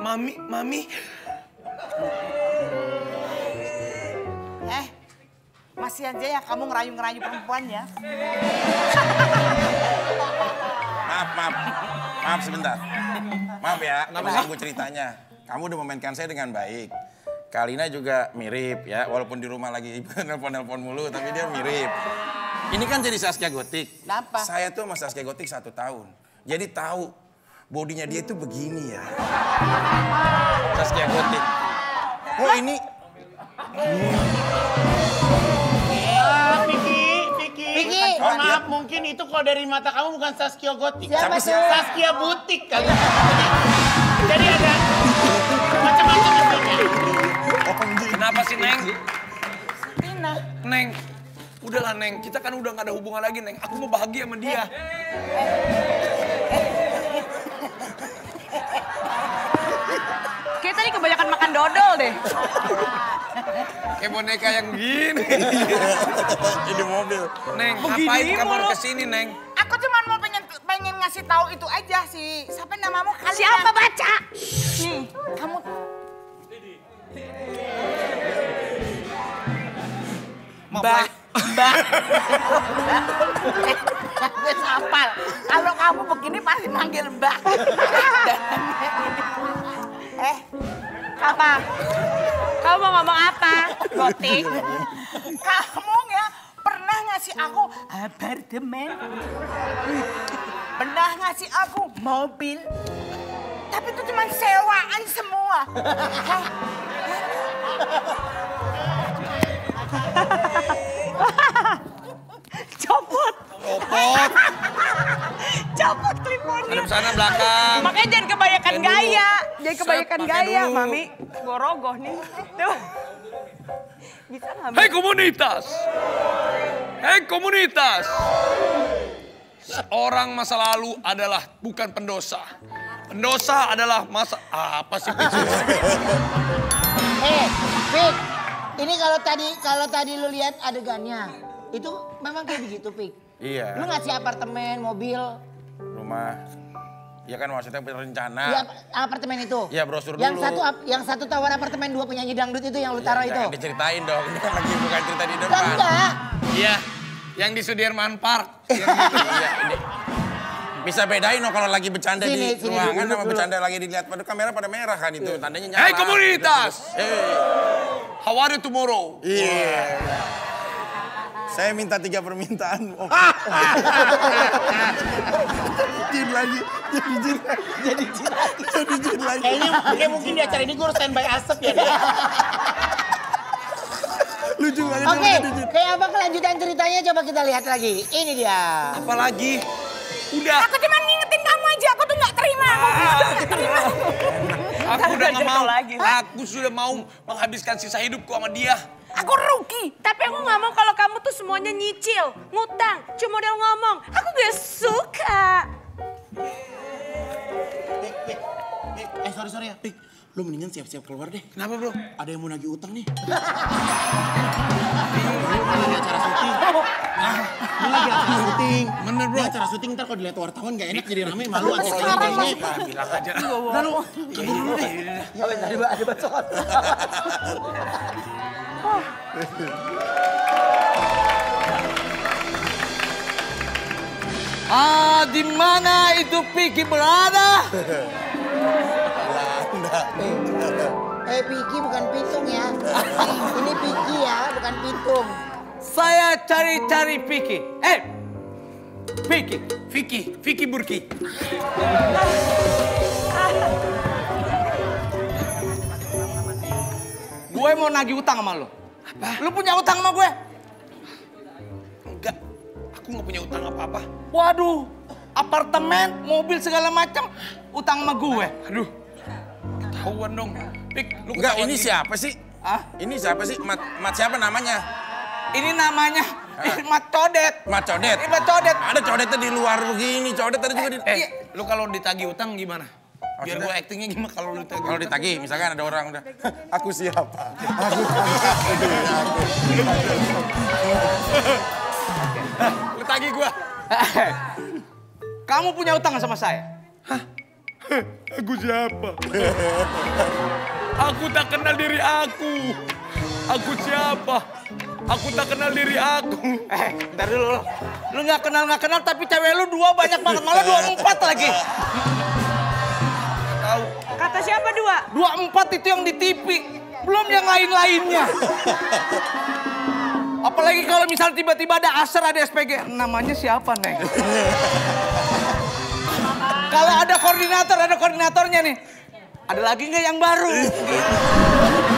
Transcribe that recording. Mami. Masih aja ya kamu ngerayu-ngerayu perempuan ya. Maaf sebentar. Maaf ya, aku sanggup ceritanya. Kamu udah memainkan saya dengan baik. Kalina juga mirip ya, walaupun di rumah lagi nelpon-nelpon mulu, tapi dia mirip. Ini kan jadi Saskia Gotik. Kenapa? Saya tuh sama Saskia Gotik 1 tahun. Jadi tahu bodinya dia itu begini ya. Saskia Gotik. Oh ini. Vicky. Oh, maaf, mungkin itu kalau dari mata kamu bukan Saskia Gotik. Siapa sih? Saskia Butik kali. Jadi ada macam-macam bentuknya. Kenapa sih, Neng? Tina. Neng, udahlah Neng, kita kan udah gak ada hubungan lagi, Neng. Aku mau bahagia sama dia. Kayak tadi kebanyakan makan dodol deh. Kayak boneka yang gini. Di mobil. Neng, ngapain kamu kesini, Neng? Aku cuma mau pengen ngasih tahu itu aja sih. Siapa namamu? Kalina. Siapa baca? Nih, kamu. Mbak. Gue sapal. Kalau kamu begini pasti manggil Mbak. Apa? Kamu mau ngomong apa, Gotik? Kamu ya pernah ngasih aku apartemen, pernah ngasih aku mobil, tapi itu cuma sewaan semua. Copot kliponnya. Ada sana belakang. Makanya jangan kebanyakan gaya. Jangan kebanyakan gaya, Mami. Gorogoh nih. Tuh. Bisa gak, Mami? Hei komunitas. Hei komunitas. Seorang masa lalu adalah bukan pendosa. Pendosa adalah masa... Apa sih? Pik. Ini kalau tadi lu lihat adegannya. Itu memang kayak begitu, Pik. Iya. Lu ngasih apartemen, mobil, rumah. Ya kan maksudnya rencana. Iya, apartemen itu. Iya, brosur yang dulu. Yang satu tawar apartemen 2 penyanyi dangdut itu yang lu taruh ya, itu. Diceritain dong. Ini kan lagi bukan cerita di depan. Enggak. Iya. Yang di Sudirman Park. Iya, ini. Bisa bedain loh kalau lagi bercanda di ruangan sama bercanda lagi dilihat pada kamera pada merah kan itu. Yeah. Tandanya nyala. Hey komunitas. Hey. How are you tomorrow? Iya. Yeah. Saya minta 3 permintaan. Jadi jin lagi. Kayaknya mungkin di acara ini gue harus standby asap ya. Lucu banget. Oke, kayak apa kelanjutan ceritanya coba kita lihat lagi. Ini dia. Apa lagi? Udah. Aku cuma ngingetin kamu aja, aku tuh gak terima. Aku udah gak mau lagi. Aku sudah mau menghabiskan sisa hidupku sama dia. Aku rugi, tapi aku gak mau kalau kamu tuh semuanya nyicil, ngutang, cuma modal ngomong. Aku gak suka. Pik, sorry ya, Pik. Lu mendingan siap-siap keluar deh. Kenapa, bro? Ada yang mau nagih utang nih. Ini lagi acara syuting. Bener, bro. Acara syuting ntar kalau dilihat wartawan gak enak jadi rame, malu acara syutingnya. Bilang aja. Lalu, kabur dulu deh. Ada bacot. Di mana itu Vicky berada? Vicky bukan pitung ya. Ini Vicky ya, bukan pitung. Saya cari-cari Vicky. Vicky Burki. Gue mau nagih utang sama lo. Apa? Lu punya utang sama gue? Enggak, aku gak punya utang apa-apa. Waduh, apartemen, mobil segala macam utang sama gue. Aduh, ketahuan dong. Pik, lu enggak, ini siapa sih? Ah? Ini siapa sih? Mat siapa namanya? Ini namanya Mat Codet. Mat Codet. Ada Codetnya di luar begini, Codet tadi juga di... Lu kalau ditagih utang gimana? Biar gue aktingnya gimana kalau ditagih? Kalau ditagih, misalkan ada orang udah, aku siapa? Lu tagih gue. Kamu punya utang sama saya? Hah? Aku siapa? Aku tak kenal diri aku. Aku siapa? Aku tak kenal diri aku. Ntar dulu. Lu gak kenal, tapi cewek lu dua banyak banget. Malah 24 lagi. Tahu. Kata siapa dua? 24 itu yang di TV. Belum yang lain-lainnya. Apalagi kalau misalnya tiba-tiba ada Aser, ada SPG. Namanya siapa, Neng? Kalau ada koordinator, ada koordinatornya nih. Ada lagi nggak yang baru?